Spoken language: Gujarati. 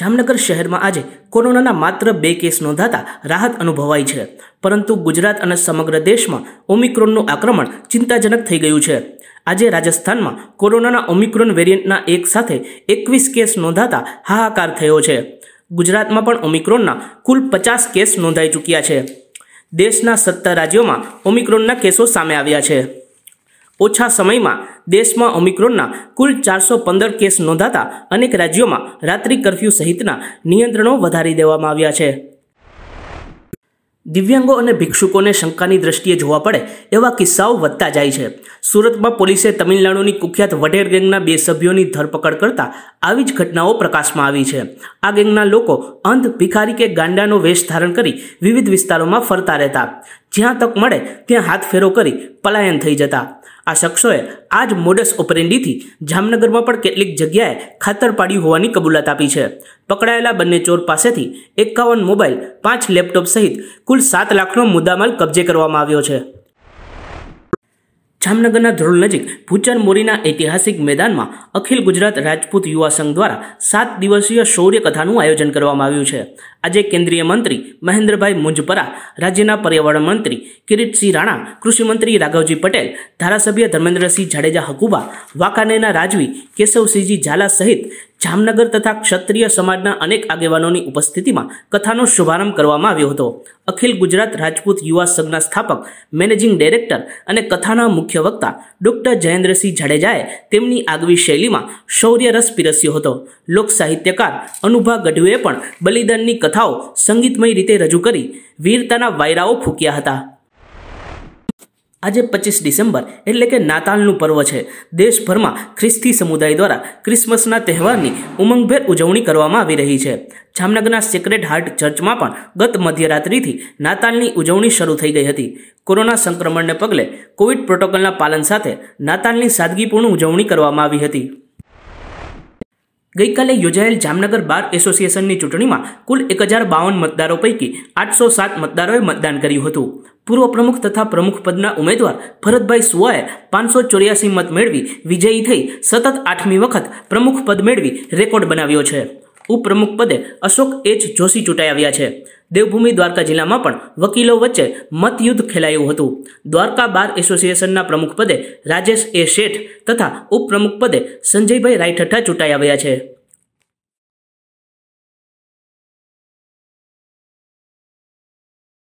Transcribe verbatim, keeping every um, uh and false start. જામનગર શહેરમાં આજે કોરોનાના માત્ર બે કેસ નોંધાતા રાહત અનુભવાઈ છે, પરંતુ ગુજરાત અને સમગ્ર દેશમાં ઓમિક્રોનનું આક્રમણ ચિંતાજનક થઈ ગયું છે। આજે રાજસ્થાનમાં કોરોનાના ઓમિક્રોન વેરિયન્ટના એક સાથે એકવીસ કેસ નોંધાતા હાહાકાર થયો છે। ગુજરાતમાં પણ ઓમિક્રોનના કુલ પચાસ કેસ નોંધાઈ ચૂક્યા છે। દેશના સત્તર રાજ્યોમાં ઓમિક્રોનના કેસો સામે આવ્યા છે। ઓછા સમયમાં દેશમાં ઓમિક્રોનના કુલ ચારસો પંદર કેસ નોંધાતા અનેક રાજ્યોમાં રાત્રિ કર્ફ્યુ સહિતના નિયંત્રણો વધારી દેવામાં આવ્યા છે। દિવ્યાંગો અને ભિક્ષુકોને શંકાની દ્રષ્ટિએ જોવા પડે એવા કિસ્સાઓ વધતા જાય છે। સુરતમાં પોલીસે તમિલનાડુની કુખ્યાત વઢેર ગેંગના બે સભ્યોની ધરપકડ કરતા આવી જ ઘટનાઓ પ્રકાશમાં આવી છે। આ ગેંગના લોકો અંધ, ભિખારી કે ગાંડાનો વેશ ધારણ કરી વિવિધ વિસ્તારોમાં ફરતા રહેતા, જ્યાં તક મળે ત્યાં હાથ ફેરો કરી પલાયન થઈ જતા। આ શખ્સોએ આ જ મોડસ ઓપરેન્ડીથી જામનગરમાં પણ કેટલીક જગ્યાએ ખાતર પાડ્યું હોવાની કબૂલાત આપી છે। પકડાયેલા બંને ચોર પાસેથી એકાવન મોબાઈલ, પાંચ લેપટોપ સહિત કુલ સાત લાખનો મુદ્દામાલ કબજે કરવામાં આવ્યો છે। જામનગરના ધ્રોલ નજીક ભૂચર મોરીના ઐતિહાસિક મેદાનમાં અખિલ ગુજરાત રાજપૂત યુવા સંઘ દ્વારા સાત દિવસીય શૌર્ય કથાનું આયોજન કરવામાં આવ્યું છે। આજે કેન્દ્રીય મંત્રી મહેન્દ્રભાઈ મુજપરા, રાજ્યના પર્યાવરણ મંત્રી કિરીટ સિંહ રાણા, કૃષિમંત્રી રાઘવજી પટેલ, ધારાસભ્ય ધર્મેન્દ્રસિંહ જાડેજા હકુબા, વાંકાનેરના રાજવી કેશવસિંહજી ઝાલા સહિત જામનગર તથા ક્ષત્રિય સમાજના અનેક આગેવાનોની ઉપસ્થિતિમાં કથાનો શુભારંભ કરવામાં આવ્યો હતો। અખિલ ગુજરાત રાજપૂત યુવા સંઘના સ્થાપક, મેનેજિંગ ડાયરેક્ટર અને કથાના મુખ્ય વક્તા ડોક્ટર જયેન્દ્રસિંહ જાડેજાએ તેમની આગવી શૈલીમાં શૌર્ય રસ પીરસ્યો હતો। લોક સાહિત્યકાર અનુભા ગઢવે પણ બલિદાનની કથાઓ સંગીતમય રીતે રજૂ કરી વીરતાના વાયરાઓ ફૂંક્યા હતા। આજે પચીસ ડિસેમ્બર એટલે કે નાતાલનું પર્વ છે। દેશભરમાં ખ્રિસ્તી સમુદાય દ્વારા ક્રિસમસના તહેવારની ઉમંગભેર ઉજવણી કરવામાં આવી રહી છે। જામનગરના સેક્રેડ હાર્ટ ચર્ચમાં પણ ગત મધ્યરાત્રિથી નાતાલની ઉજવણી શરૂ થઈ ગઈ હતી। કોરોના સંક્રમણને પગલે કોવિડ પ્રોટોકોલના પાલન સાથે નાતાલની સાદગીપૂર્ણ ઉજવણી કરવામાં આવી હતી। ગઈકાલે યોજાયેલ જામનગર બાર એસોસિએશનની ચૂંટણીમાં કુલ એક હજાર બાવન મતદારો પૈકી આઠસો સાત મતદારોએ મતદાન કર્યું હતું। પૂર્વ પ્રમુખ તથા પ્રમુખ પદના ઉમેદવાર ભરતભાઈ સુવાએ પાંચસો ચોર્યાસી મત મેળવી વિજયી થઈ સતત આઠમી વખત પ્રમુખ પદ મેળવી રેકોર્ડ બનાવ્યો છે। ઉપપ્રમુખ પદે અશોક એચ જોશી ચૂંટાઈ આવ્યા છે। દેવભૂમિ દ્વારકા જિલ્લામાં પણ વકીલો વચ્ચે મતયુદ્ધ ખેલાયું હતું। દ્વારકા બાર એસોસિએશનના પ્રમુખ પદે રાજેશ એશેટ તથા ઉપપ્રમુખ પદે સંજયભાઈ રાઈઠઠા ચૂંટાઈ આવ્યા છે।